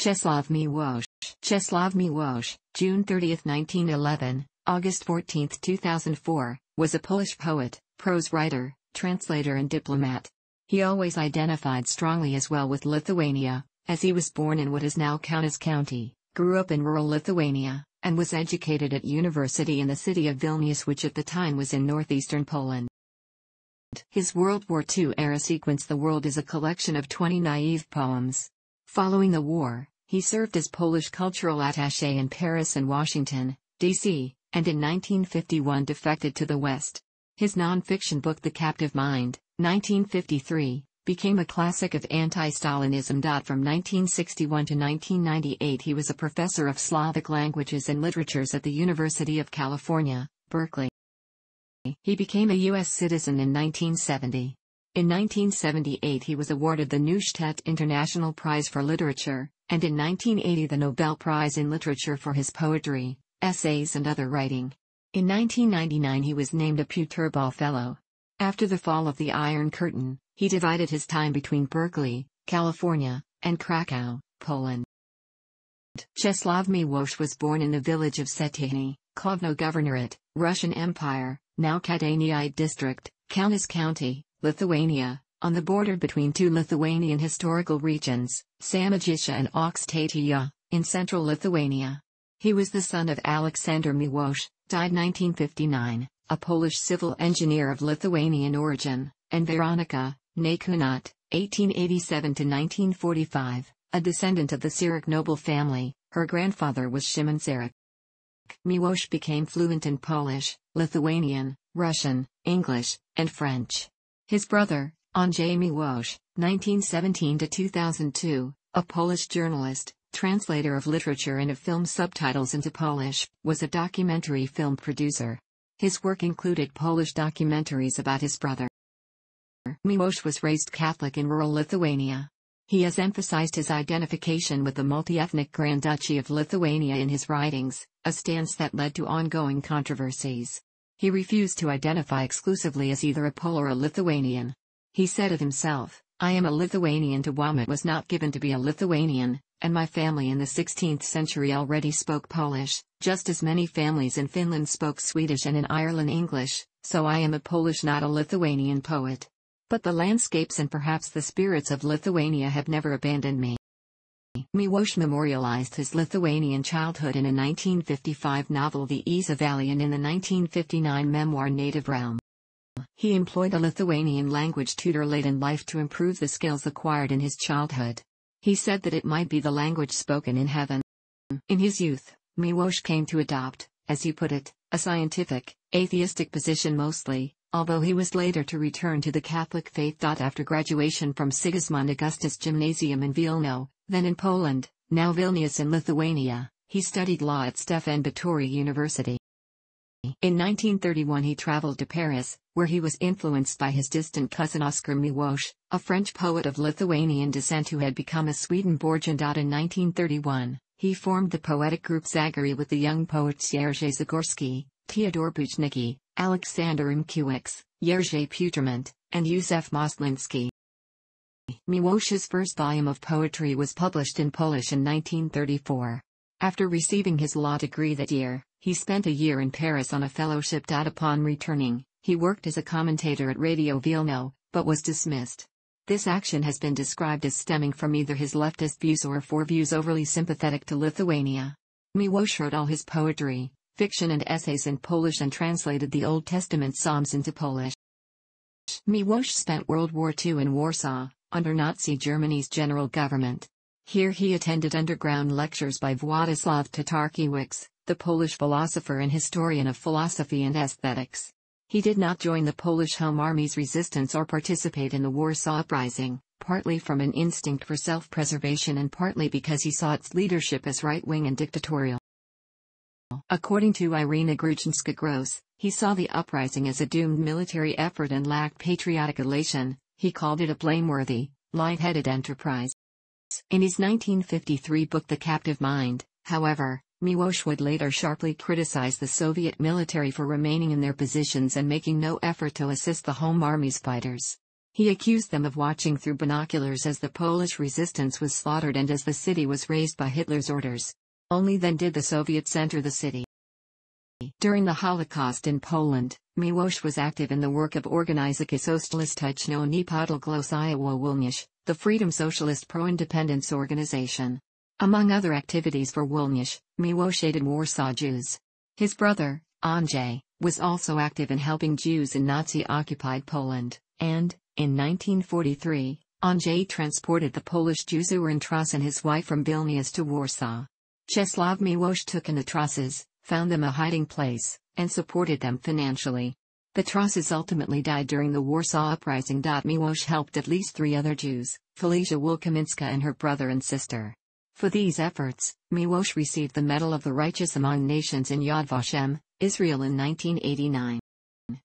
Czesław Miłosz. Czesław Miłosz, June 30, 1911, August 14, 2004, was a Polish poet, prose writer, translator and diplomat. He always identified strongly as well with Lithuania, as he was born in what is now Kaunas County, grew up in rural Lithuania, and was educated at university in the city of Vilnius, which at the time was in northeastern Poland. His World War II-era sequence The World is a collection of 20 naive poems. Following the war, he served as Polish cultural attaché in Paris and Washington, D.C., and in 1951 defected to the West. His non-fiction book The Captive Mind, 1953, became a classic of anti-Stalinism. From 1961 to 1998 he was a professor of Slavic languages and literatures at the University of California, Berkeley. He became a U.S. citizen in 1970. In 1978 he was awarded the Neustadt International Prize for Literature, and in 1980 the Nobel Prize in Literature for his poetry, essays and other writing. In 1999 he was named a Puterbaugh Fellow. After the fall of the Iron Curtain, he divided his time between Berkeley, California, and Krakow, Poland. Czesław Miłosz was born in the village of Szetejnie, Kovno Governorate, Russian Empire, now Kėdainiai district, Kaunas County, Lithuania, on the border between two Lithuanian historical regions, Samogitia and Aukštaitija, in central Lithuania. He was the son of Aleksander Miłosz, died 1959, a Polish civil engineer of Lithuanian origin, and Veronika Kunat, 1887 to 1945, a descendant of the Syruć noble family. Her grandfather was Szymon Syruć. Miłosz became fluent in Polish, Lithuanian, Russian, English, and French. His brother, Andrzej Miłosz, 1917 to 2002, a Polish journalist, translator of literature and of film subtitles into Polish, was a documentary film producer. His work included Polish documentaries about his brother. Miłosz was raised Catholic in rural Lithuania. He has emphasized his identification with the multi-ethnic Grand Duchy of Lithuania in his writings, a stance that led to ongoing controversies. He refused to identify exclusively as either a Pole or a Lithuanian. He said of himself, "I am a Lithuanian to whom it was not given to be a Lithuanian, and my family in the 16th century already spoke Polish, just as many families in Finland spoke Swedish and in Ireland English, so I am a Polish, not a Lithuanian poet. But the landscapes and perhaps the spirits of Lithuania have never abandoned me." Miłosz memorialized his Lithuanian childhood in a 1955 novel The Ease of Alien in the 1959 memoir Native Realm. He employed a Lithuanian language tutor late in life to improve the skills acquired in his childhood. He said that it might be the language spoken in heaven. In his youth, Miłosz came to adopt, as he put it, a scientific, atheistic position mostly, although he was later to return to the Catholic faith. After graduation from Sigismund Augustus Gymnasium in Vilno, then in Poland, now Vilnius in Lithuania, he studied law at Stefan Batory University. In 1931 he traveled to Paris, where he was influenced by his distant cousin Oskar Miłosz, a French poet of Lithuanian descent who had become a Swedenborgian. In 1931, he formed the poetic group Zagary with the young poets Jerzy Zagorski, Teodor Bujnicki, Aleksander Rymkiewicz, Jerzy Putermont, and Yusef Moslinski. Miłosz's first volume of poetry was published in Polish in 1934. After receiving his law degree that year, he spent a year in Paris on a fellowship. Upon returning, he worked as a commentator at Radio Vilno, but was dismissed. This action has been described as stemming from either his leftist views or for views overly sympathetic to Lithuania. Miłosz wrote all his poetry, fiction and essays in Polish and translated the Old Testament Psalms into Polish. Miłosz spent World War II in Warsaw, under Nazi Germany's general government. Here he attended underground lectures by Władysław Tatarkiewicz, the Polish philosopher and historian of philosophy and aesthetics. He did not join the Polish Home Army's resistance or participate in the Warsaw Uprising, partly from an instinct for self-preservation and partly because he saw its leadership as right-wing and dictatorial. According to Irina Grudzinska-Gross, he saw the uprising as a doomed military effort and lacked patriotic elation. He called it a blameworthy, light-headed enterprise. In his 1953 book The Captive Mind, however, Miłosz would later sharply criticize the Soviet military for remaining in their positions and making no effort to assist the Home Army's fighters. He accused them of watching through binoculars as the Polish resistance was slaughtered and as the city was razed by Hitler's orders. Only then did the Soviets enter the city. During the Holocaust in Poland, Miłosz was active in the work of Organizacja Socjalistyczna Niepodległościowa Wolność, the Freedom Socialist Pro-Independence Organization. Among other activities for Wolność, Miłosz aided Warsaw Jews. His brother, Andrzej, was also active in helping Jews in Nazi-occupied Poland, and, in 1943, Andrzej transported the Polish Jews who were in Tross and his wife from Vilnius to Warsaw. Czesław Miłosz took in the Trosses, found them a hiding place, and supported them financially. The Trosses ultimately died during the Warsaw Uprising. Miłosz helped at least three other Jews, Felicia Wolkominska and her brother and sister. For these efforts, Miłosz received the Medal of the Righteous Among Nations in Yad Vashem, Israel in 1989.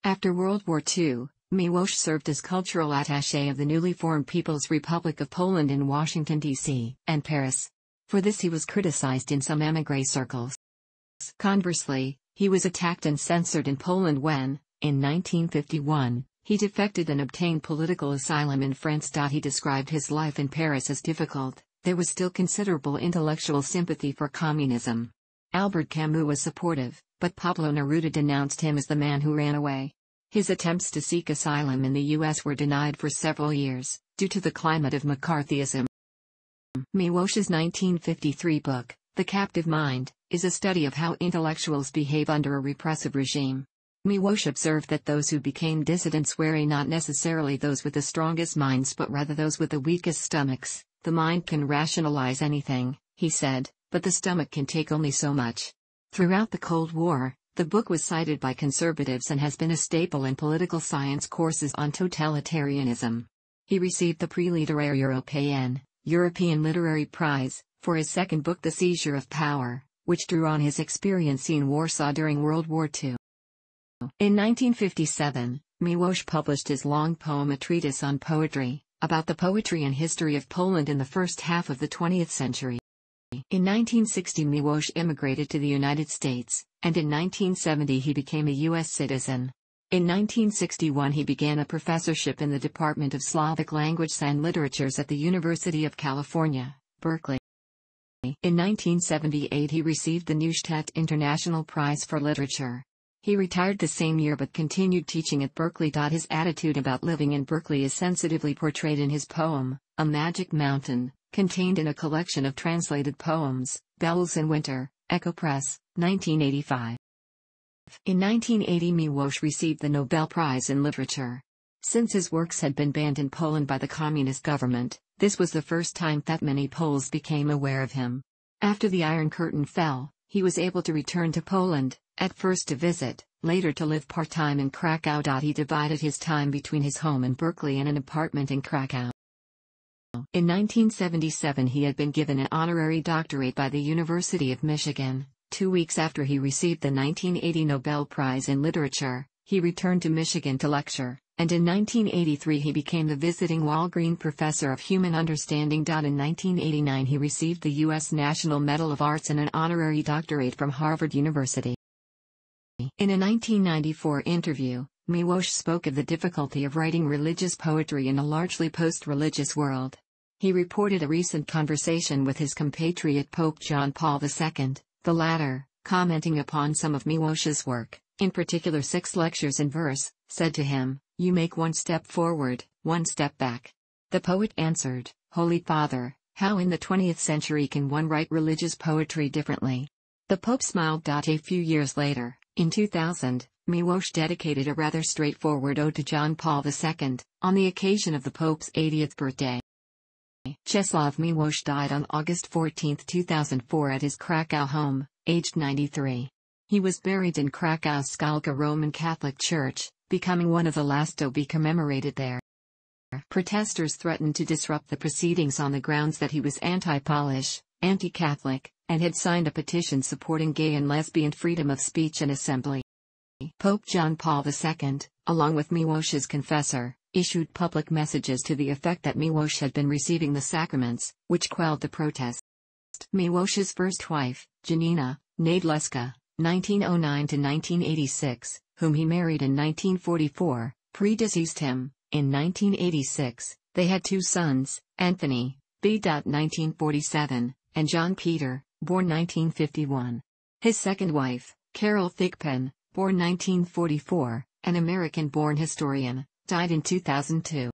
After World War II, Miłosz served as cultural attaché of the newly formed People's Republic of Poland in Washington, D.C., and Paris. For this he was criticized in some émigré circles. Conversely, he was attacked and censored in Poland when, in 1951, he defected and obtained political asylum in France. He described his life in Paris as difficult. There was still considerable intellectual sympathy for communism. Albert Camus was supportive, but Pablo Neruda denounced him as the man who ran away. His attempts to seek asylum in the U.S. were denied for several years, due to the climate of McCarthyism. Miłosz's 1953 book, The Captive Mind, is a study of how intellectuals behave under a repressive regime. Miłosz observed that those who became dissidents were not necessarily those with the strongest minds but rather those with the weakest stomachs. The mind can rationalize anything, he said, but the stomach can take only so much. Throughout the Cold War, the book was cited by conservatives and has been a staple in political science courses on totalitarianism. He received the Prix Littéraire Européen, European Literary Prize, for his second book The Seizure of Power, which drew on his experience in Warsaw during World War II. In 1957, Miłosz published his long poem A Treatise on Poetry, about the poetry and history of Poland in the first half of the 20th century. In 1960 Miłosz immigrated to the United States, and in 1970 he became a U.S. citizen. In 1961 he began a professorship in the Department of Slavic Languages and Literatures at the University of California, Berkeley. In 1978 he received the Neustadt International Prize for Literature. He retired the same year but continued teaching at Berkeley. His attitude about living in Berkeley is sensitively portrayed in his poem, A Magic Mountain, contained in a collection of translated poems, Bells in Winter, Echo Press, 1985. In 1980 Miłosz received the Nobel Prize in Literature. Since his works had been banned in Poland by the communist government, this was the first time that many Poles became aware of him. After the Iron Curtain fell, he was able to return to Poland, at first to visit, later to live part-time in Krakow. He divided his time between his home in Berkeley and an apartment in Krakow. In 1977 he had been given an honorary doctorate by the University of Michigan. 2 weeks after he received the 1980 Nobel Prize in Literature, he returned to Michigan to lecture, and in 1983 he became the visiting Walgreen Professor of Human Understanding. In 1989 he received the U.S. National Medal of Arts and an honorary doctorate from Harvard University. In a 1994 interview, Miłosz spoke of the difficulty of writing religious poetry in a largely post-religious world. He reported a recent conversation with his compatriot Pope John Paul II, the latter, commenting upon some of Miłosz's work, in particular 6 lectures in verse, said to him, "You make one step forward, one step back." The poet answered, "Holy Father, how in the 20th century can one write religious poetry differently?" The Pope smiled. A few years later, in 2000, Miłosz dedicated a rather straightforward ode to John Paul II, on the occasion of the Pope's 80th birthday. Czesław Miłosz died on August 14, 2004 at his Krakow home, aged 93. He was buried in Krakow's Skalka Roman Catholic Church, becoming one of the last to be commemorated there. Protesters threatened to disrupt the proceedings on the grounds that he was anti-Polish, anti-Catholic, and had signed a petition supporting gay and lesbian freedom of speech and assembly. Pope John Paul II, along with Miłosz's confessor, issued public messages to the effect that Miłosz had been receiving the sacraments, which quelled the protest. Miłosz's first wife, Janina Nadleska, 1909 to 1986, whom he married in 1944, predeceased him, In 1986, they had two sons, Anthony, b. 1947, and John Peter, born 1951. His second wife, Carol Thigpen, born 1944, an American-born historian, died in 2002.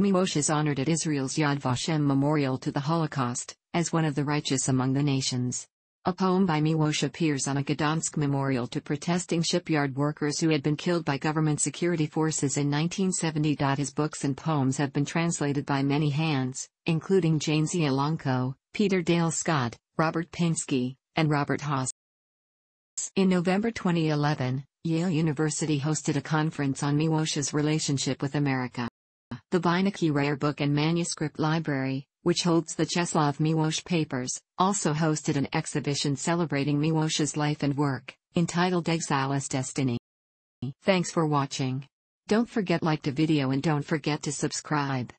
Miłosz is honored at Israel's Yad Vashem Memorial to the Holocaust, as one of the righteous among the nations. A poem by Miłosz appears on a Gdansk memorial to protesting shipyard workers who had been killed by government security forces in 1970. His books and poems have been translated by many hands, including Jane Zielanko, Peter Dale Scott, Robert Pinsky, and Robert Haas. In November 2011, Yale University hosted a conference on Miłosz's relationship with America. The Beinecke Rare Book and Manuscript Library, which holds the Czesław Miłosz papers, also hosted an exhibition celebrating Miłosz's life and work, entitled Exile as Destiny. Thanks for watching. Don't forget to like the video and don't forget to subscribe.